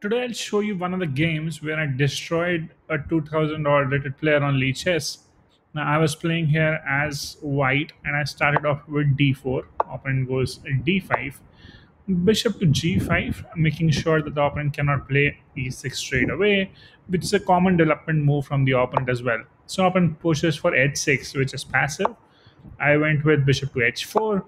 Today I'll show you one of the games where I destroyed a 2000 rated player on Lichess. Now I was playing here as white and I started off with d4, opponent goes d5, bishop to g5, making sure that the opponent cannot play e6 straight away, which is a common development move from the opponent as well. So opponent pushes for h6, which is passive. I went with bishop to h4,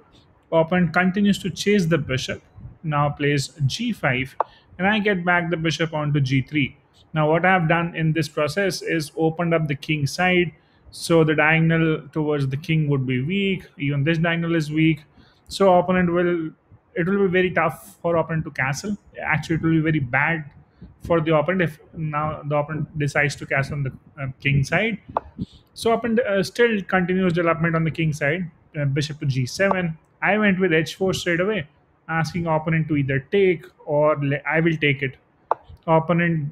opponent continues to chase the bishop, now plays g5, and I get back the bishop onto g3. Now what I have done in this process is opened up the king side, so the diagonal towards the king would be weak, even this diagonal is weak, so it will be very tough for opponent to castle. Actually, it will be very bad for the opponent if now the opponent decides to castle on the king side. So opponent still continues development on the king side, bishop to g7. I went with h4 straight away, asking opponent to either take or I will take it. Opponent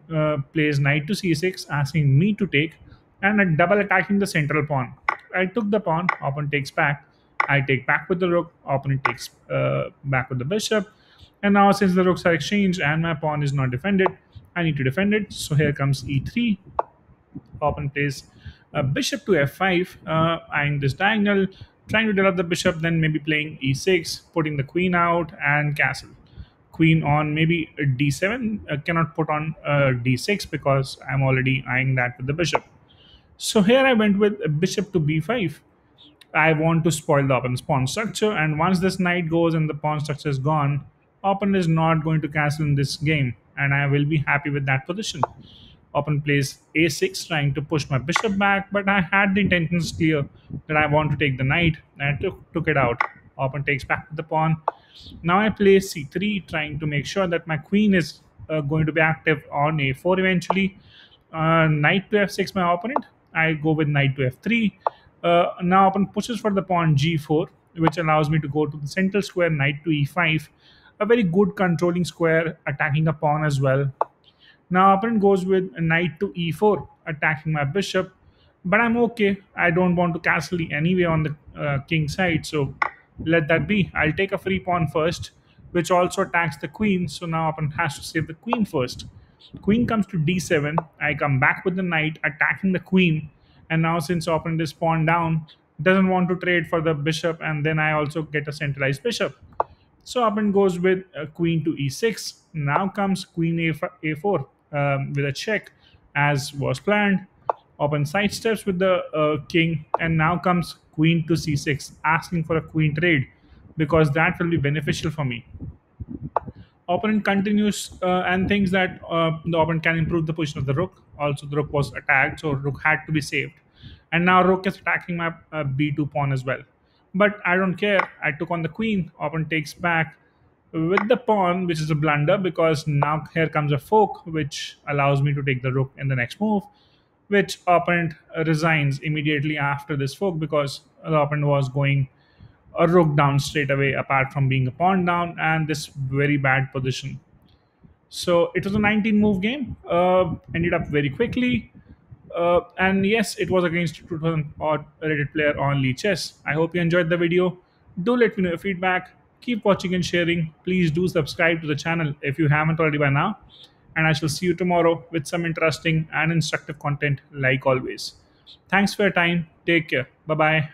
plays knight to c6, asking me to take, and double attacking the central pawn. I took the pawn, opponent takes back. I take back with the rook, opponent takes back with the bishop. And now since the rooks are exchanged and my pawn is not defended, I need to defend it. So here comes e3. Opponent plays bishop to f5, eyeing this diagonal, trying to develop the bishop, then maybe playing e6, putting the queen out and castle. Queen on maybe d7, cannot put on d6 because I'm already eyeing that with the bishop. So here I went with bishop to b5. I want to spoil the opponent's pawn structure, and once this knight goes and the pawn structure is gone, opponent is not going to castle in this game, and I will be happy with that position. Opponent plays a6, trying to push my bishop back, but I had the intentions clear that I want to take the knight, and I took it out. Opponent takes back the pawn. Now I play c3, trying to make sure that my queen is going to be active on a4 eventually. Knight to f6 my opponent. I go with knight to f3. Now opponent pushes for the pawn g4, which allows me to go to the central square, knight to e5, a very good controlling square, attacking a pawn as well. Now opponent goes with knight to e4, attacking my bishop, but I'm okay. I don't want to castle anyway on the king side, so let that be. I'll take a free pawn first, which also attacks the queen, so now opponent has to save the queen first. Queen comes to d7, I come back with the knight, attacking the queen, and now since opponent is pawn down, doesn't want to trade for the bishop, and then I also get a centralized bishop. So opponent goes with queen to e6, now comes queen a4 with a check as was planned. Opponent sidesteps with the king, and now comes queen to c6, asking for a queen trade because that will be beneficial for me. Opponent continues and thinks that the opponent can improve the position of the rook. Also, the rook was attacked, so rook had to be saved. And now rook is attacking my b2 pawn as well. But I don't care. I took on the queen. Opponent takes back with the pawn, which is a blunder because now here comes a fork, which allows me to take the rook in the next move, which opponent resigns immediately after this fork because the opponent was going a rook down straight away apart from being a pawn down, and this very bad position. So it was a 19-move game, ended up very quickly, and yes, it was against a 2000-odd rated player on Lichess. I hope you enjoyed the video. Do let me know your feedback. Keep watching and sharing. Please do subscribe to the channel if you haven't already by now, and I shall see you tomorrow with some interesting and instructive content like always. Thanks for your time. Take care. Bye-bye.